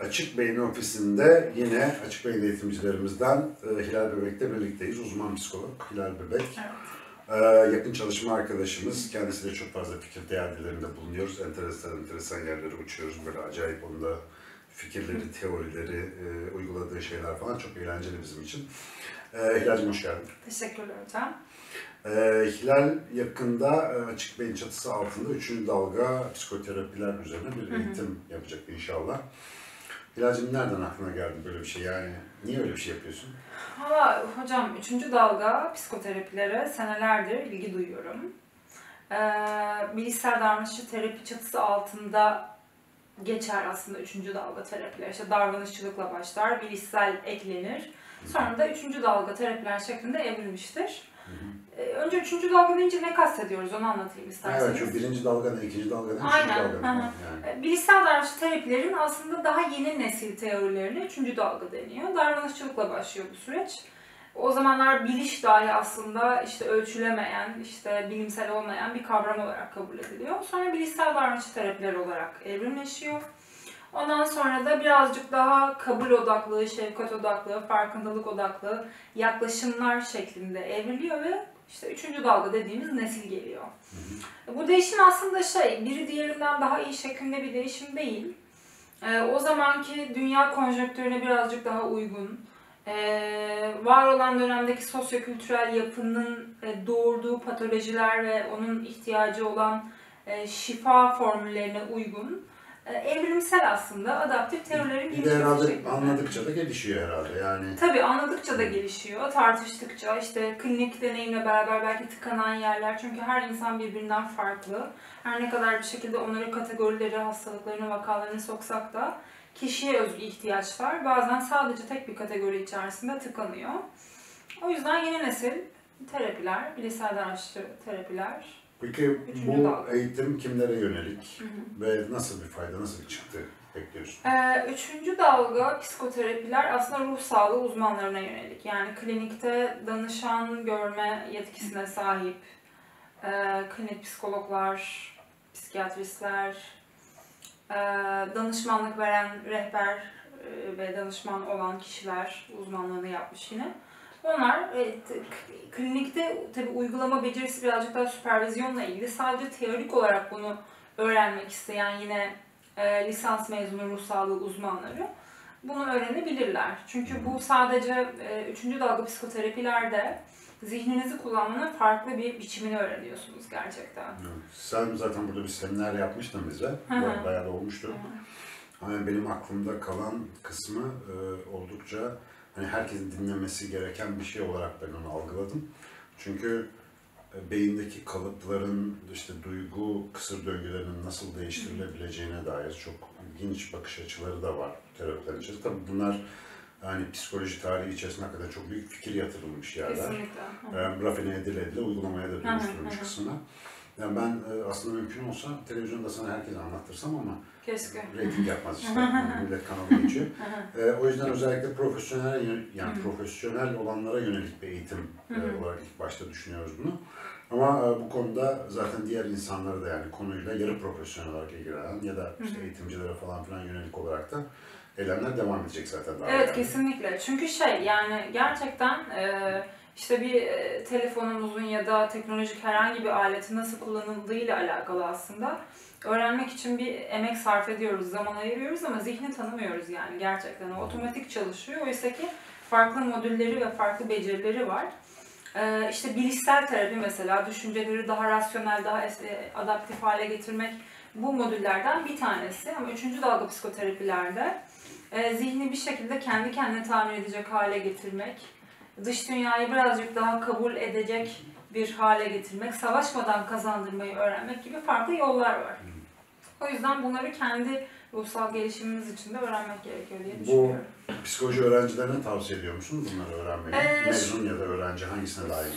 Açık Beyin ofisinde yine Açık Beyin eğitimcilerimizden Hilal Bebek'le birlikteyiz. Uzman psikolog Hilal Bebek. Evet. Yakın çalışma arkadaşımız. Kendisiyle çok fazla fikir değerlilerinde bulunuyoruz. Enteresan yerlere uçuyoruz. Böyle acayip onda fikirleri, teorileri, uyguladığı şeyler falan çok eğlenceli bizim için. Hilal'cim hoş geldin. Teşekkürler hocam. Hilal yakında Açık Beyin çatısı altında 3. dalga psikoterapiler üzerine bir eğitim yapacak inşallah. Hilal'cim nereden aklına geldi böyle bir şey, yani niye öyle bir şey yapıyorsun? Valla hocam 3. dalga psikoterapilere senelerdir ilgi duyuyorum. Bilişsel Davranışçı Terapi çatısı altında geçer aslında 3. dalga terapiler. İşte davranışçılıkla başlar, bilişsel eklenir. Sonra da 3. dalga terapiler şeklinde evrilmiştir. Önce 3. dalga deyince ne kastediyoruz onu anlatayım isterseniz. Evet, şu 1. dalga ne, 2. dalga ne, 3. dalga ne? Yani. Bilişsel davranışçı terapilerin aslında daha yeni nesil teorilerine 3. dalga deniyor. Davranışçılıkla başlıyor bu süreç. O zamanlar biliş dahi aslında işte ölçülemeyen, işte bilimsel olmayan bir kavram olarak kabul ediliyor. Sonra bilişsel davranışçı terapiler olarak evrimleşiyor. Ondan sonra da birazcık daha kabul odaklı, şefkat odaklı, farkındalık odaklı yaklaşımlar şeklinde evriliyor ve işte 3. dalga dediğimiz nesil geliyor. Bu değişim aslında biri diğerinden daha iyi şeklinde bir değişim değil. O zamanki dünya konjonktürüne birazcık daha uygun, var olan dönemdeki sosyokültürel yapının doğurduğu patolojiler ve onun ihtiyacı olan şifa formüllerine uygun, evrimsel aslında adaptif teorilerin gelişmesi şeklinde. Anladıkça da gelişiyor herhalde yani. Tabii anladıkça da gelişiyor, tartıştıkça işte klinik deneyimle beraber belki tıkanan yerler, çünkü her insan birbirinden farklı. Her ne kadar bir şekilde onları kategorileri, hastalıklarını, vakalarını soksak da kişiye özgü ihtiyaçlar bazen sadece tek bir kategori içerisinde tıkanıyor. O yüzden yeni nesil terapiler, bilişsel davranışçı terapiler. Peki bu eğitim kimlere yönelik ve nasıl bir fayda, nasıl bir çıktı bekliyorsun? 3. dalga psikoterapiler aslında ruh sağlığı uzmanlarına yönelik. Yani klinikte danışan görme yetkisine sahip klinik psikologlar, psikiyatristler, danışmanlık veren rehber ve danışman olan kişiler uzmanlığını yapmış yine. Onlar klinikte tabii uygulama becerisi birazcık daha süpervizyonla ilgili. Sadece teorik olarak bunu öğrenmek isteyen yine lisans mezunu ruh sağlığı uzmanları bunu öğrenebilirler. Çünkü bu sadece 3. dalga psikoterapilerde zihninizi kullanmanın farklı bir biçimini öğreniyorsunuz gerçekten. Sen zaten burada bir seminer yapmıştın bize, bayağı da olmuştu. Ama benim aklımda kalan kısmı oldukça, hani herkesin dinlemesi gereken bir şey olarak ben onu algıladım. Çünkü beyindeki kalıpların, işte duygu kısır döngülerinin nasıl değiştirilebileceğine dair çok ilginç bakış açıları da var terapiler içerisinde. Tabii bunlar hani psikoloji tarihi içerisinde hakikaten çok büyük fikir yatırılmış yerler. Kesinlikle. Rafine edile uygulamaya da dönüştürülmüş kısımlar. Yani ben aslında mümkün olsa televizyonda sana herkese anlatırsam ama reyting yapmaz işte, millet kanalı geçiyor. O yüzden özellikle profesyonel olanlara yönelik bir eğitim olarak ilk başta düşünüyoruz bunu. Ama bu konuda zaten diğer insanlara da, yani konuyla yarı profesyonel olarak ilgilenen ya da işte eğitimcilere falan filan yönelik olarak da eylemler devam edecek zaten daha. Evet, yani kesinlikle. Çünkü yani gerçekten işte bir telefonumuzun ya da teknolojik herhangi bir aletin nasıl kullanıldığıyla alakalı aslında. Öğrenmek için bir emek sarf ediyoruz, zaman ayırıyoruz ama zihni tanımıyoruz yani gerçekten. O otomatik çalışıyor. Oysa ki farklı modülleri ve farklı becerileri var. İşte bilişsel terapi mesela, düşünceleri daha rasyonel, daha adaptif hale getirmek bu modüllerden bir tanesi. Ama 3. dalga psikoterapilerde zihni bir şekilde kendi kendine tamir edecek hale getirmek, dış dünyayı birazcık daha kabul edecek bir hale getirmek, savaşmadan kazandırmayı öğrenmek gibi farklı yollar var. O yüzden bunları kendi ruhsal gelişimimiz için de öğrenmek gerekiyor diye düşünüyorum. Bu psikoloji öğrencilerine tavsiye ediyor musun bunları öğrenmeyi? Mezun ya da öğrenci hangisine dair?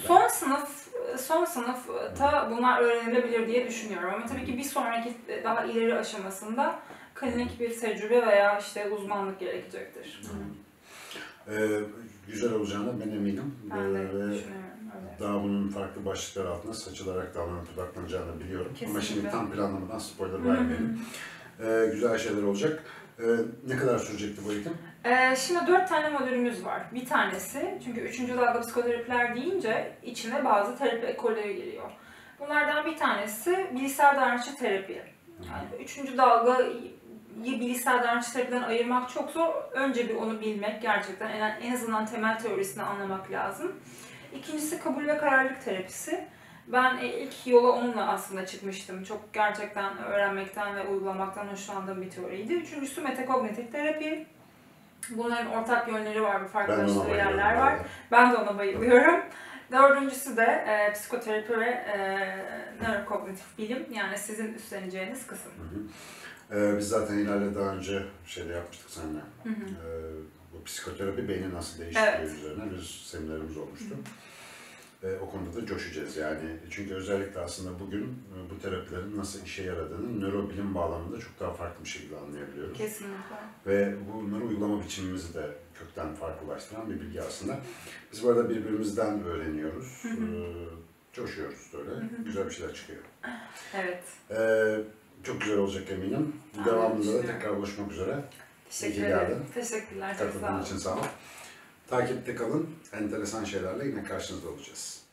Son sınıfta bunlar öğrenilebilir diye düşünüyorum. Ama tabii ki bir sonraki daha ileri aşamasında klinik bir tecrübe veya işte uzmanlık gerekecektir. Güzel olacağına ben eminim. Daha bunun farklı başlıklar altında saçılarak davranıp budaklanacağını biliyorum. Kesinlikle. Ama şimdi tam planlamadan spoiler vermeyelim. Güzel şeyler olacak. Ne kadar sürecekti bu eğitim? Şimdi 4 tane modülümüz var. Bir tanesi, çünkü 3. dalga psikoterapiler deyince içine bazı terapi ekolleri giriyor. Bunlardan bir tanesi bilişsel davranışçı terapi. Yani 3. dalgayı bilişsel davranışçı terapiden ayırmak çok zor. Önce bir onu bilmek gerçekten, en azından temel teorisini anlamak lazım. İkincisi kabul ve kararlılık terapisi. Ben ilk yola onunla aslında çıkmıştım. Çok gerçekten öğrenmekten ve uygulamaktan hoşlandığım bir teoriydi. Üçüncüsü metakognitif terapi. Bunların ortak yönleri var, farklılaştığı yerler var. Ben de ona bayılıyorum. Dördüncüsü de psikoterapi ve nörokognitif bilim. Yani sizin üstleneceğiniz kısım. Hı hı. Biz zaten Hilal'le daha önce şeyde yapmıştık seninle. Hı hı. Bu psikoterapi beyni nasıl değiştiriyor, evet, üzerine bir seminerimiz olmuştu. Hı hı. O konuda da coşacağız yani. Çünkü özellikle aslında bugün bu terapilerin nasıl işe yaradığını nörobilim bağlamında çok daha farklı bir şekilde anlayabiliyoruz. Kesinlikle. Ve bunları uygulama biçimimizi de kökten farklılaştıran bir bilgi aslında. Biz bu arada birbirimizden öğreniyoruz. Coşuyoruz böyle. Güzel bir şeyler çıkıyor. Evet. Çok güzel olacak eminim. Devamında da tekrar buluşmak üzere. Teşekkür ederim. Teşekkürler. Katıldığın için sağ ol. Takipte kalın, enteresan şeylerle yine karşınızda olacağız.